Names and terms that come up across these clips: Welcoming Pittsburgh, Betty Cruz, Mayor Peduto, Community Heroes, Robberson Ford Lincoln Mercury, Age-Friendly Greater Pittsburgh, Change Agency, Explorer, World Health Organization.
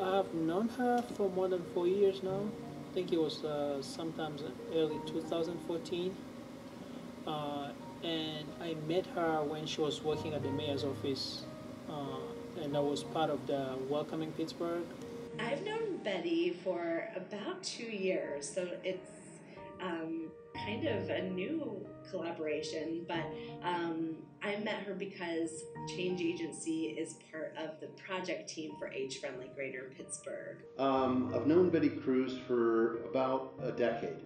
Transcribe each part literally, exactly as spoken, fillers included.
I've known her for more than four years now. I think it was uh, sometimes early two thousand fourteen. Uh, and I met her when she was working at the mayor's office, uh, and I was part of the Welcoming Pittsburgh. I've known Betty for about two years, so it's um, kind of a new collaboration, but um, I met her because Change Agency is part of the project team for Age-Friendly Greater Pittsburgh. Um, I've known Betty Cruz for about a decade,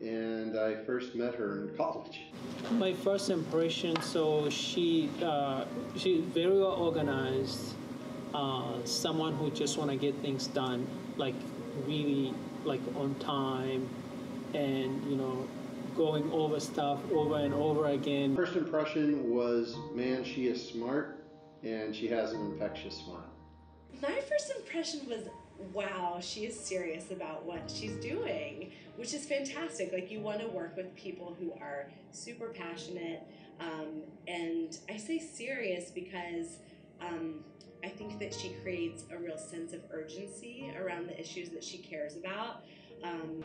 and I first met her in college. My first impression, so she uh, she's very well organized, uh, someone who just want to get things done, like really like on time, and you know, going over stuff over and over again. First impression was, man, she is smart and she has an infectious smile. My first impression was, wow, she is serious about what she's doing, which is fantastic. Like, you want to work with people who are super passionate, um, and I say serious because um, I think that she creates a real sense of urgency around the issues that she cares about. Um,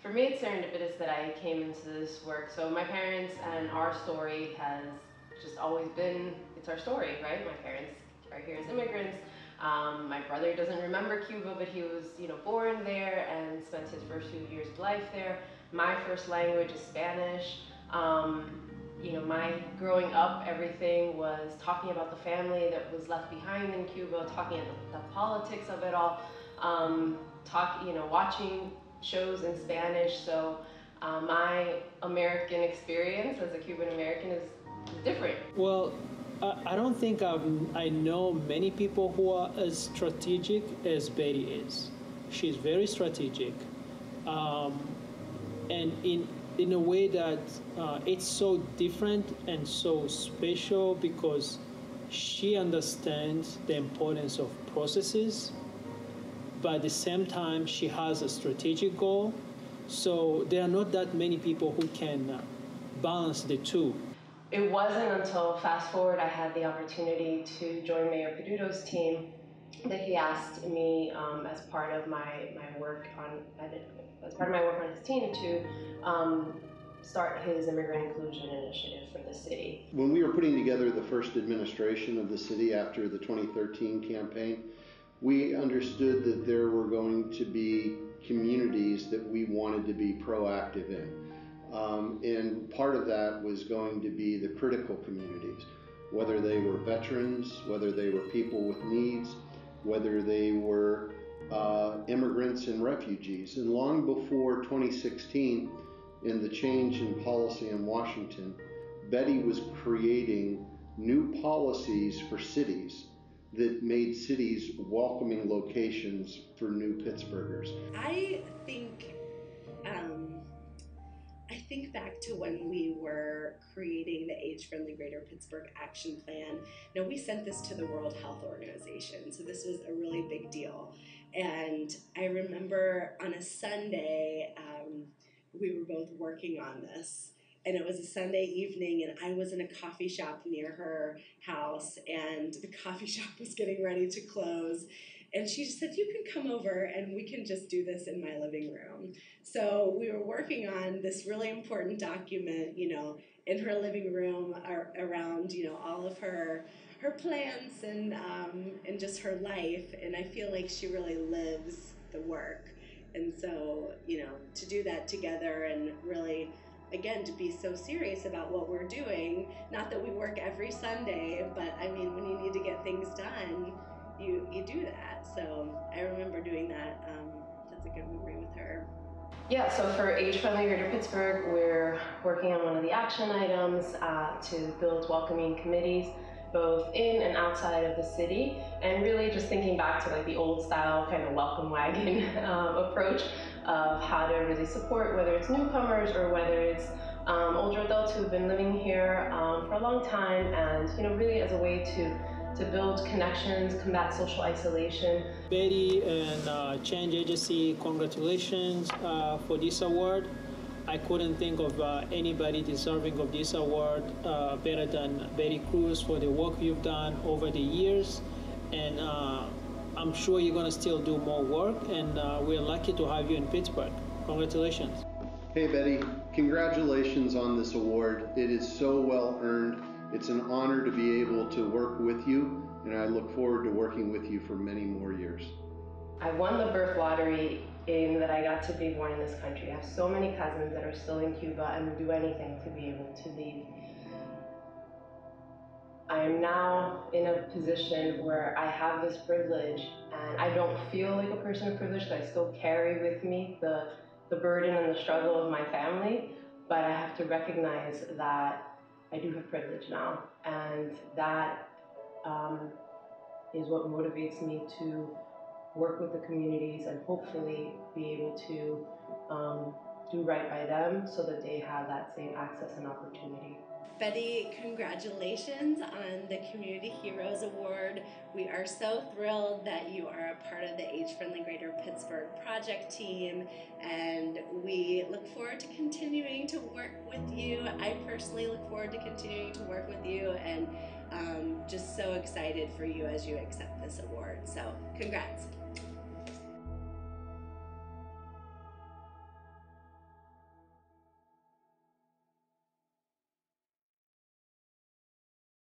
For me, it's serendipitous that I came into this work. So my parents and our story has just always been, it's our story, right? My parents are here as immigrants. Um, my brother doesn't remember Cuba, but he was, you know, born there and spent his first few years of life there. My first language is Spanish. Um, you know, my growing up, everything was talking about the family that was left behind in Cuba, talking about the politics of it all, um, talk, you know, watching shows in Spanish. So uh, my American experience as a Cuban American is different. Well, I don't think I've, I know many people who are as strategic as Betty is. She's very strategic, um, and in in a way that uh, it's so different and so special because she understands the importance of processes, but at the same time she has a strategic goal. So there are not that many people who can balance the two. It wasn't until, fast forward, I had the opportunity to join Mayor Peduto's team that he asked me um, as part of my, my work on as part of my work on his team to um, start his immigrant inclusion initiative for the city. When we were putting together the first administration of the city after the twenty thirteen campaign, we understood that there were going to be communities that we wanted to be proactive in. Um, and part of that was going to be the critical communities, whether they were veterans, whether they were people with needs, whether they were uh, immigrants and refugees. And long before twenty sixteen, in the change in policy in Washington, Betty was creating new policies for cities that made cities welcoming locations for new Pittsburghers. I think um... I think back to when we were creating the Age-Friendly Greater Pittsburgh Action Plan. Now, we sent this to the World Health Organization, so this was a really big deal. And I remember on a Sunday, um, we were both working on this, and it was a Sunday evening, and I was in a coffee shop near her house, and the coffee shop was getting ready to close. And she just said, you can come over and we can just do this in my living room. So we were working on this really important document, you know, in her living room ar around, you know, all of her her plans and, um, and just her life. And I feel like she really lives the work. And so, you know, to do that together and really, again, to be so serious about what we're doing, not that we work every Sunday, but I mean, when you need to get things done, You, you do that. So I remember doing that. Um, that's a good memory with her. Yeah, so for Age-Friendly Greater Pittsburgh, we're working on one of the action items uh, to build welcoming committees, both in and outside of the city, and really just thinking back to like the old style kind of welcome wagon um, approach of how to really support, whether it's newcomers or whether it's um, older adults who've been living here um, for a long time, and you know, really as a way to to build connections, combat social isolation. Betty and uh, Change Agency, congratulations uh, for this award. I couldn't think of uh, anybody deserving of this award uh, better than Betty Cruz for the work you've done over the years. And uh, I'm sure you're going to still do more work, and uh, we're lucky to have you in Pittsburgh. Congratulations. Hey, Betty. Congratulations on this award. It is so well earned. It's an honor to be able to work with you, and I look forward to working with you for many more years. I won the birth lottery in that I got to be born in this country. I have so many cousins that are still in Cuba and would do anything to be able to leave. I am now in a position where I have this privilege, and I don't feel like a person of privilege because I still carry with me the, the burden and the struggle of my family, but I have to recognize that I do have privilege now, and that um, is what motivates me to work with the communities and hopefully be able to um, do right by them so that they have that same access and opportunity. Betty, congratulations on the Community Heroes Award. We are so thrilled that you are a part of the Age-Friendly Greater Pittsburgh project team, and we look forward to continuing to work with you. I personally look forward to continuing to work with you, and um, just so excited for you as you accept this award. So, congrats.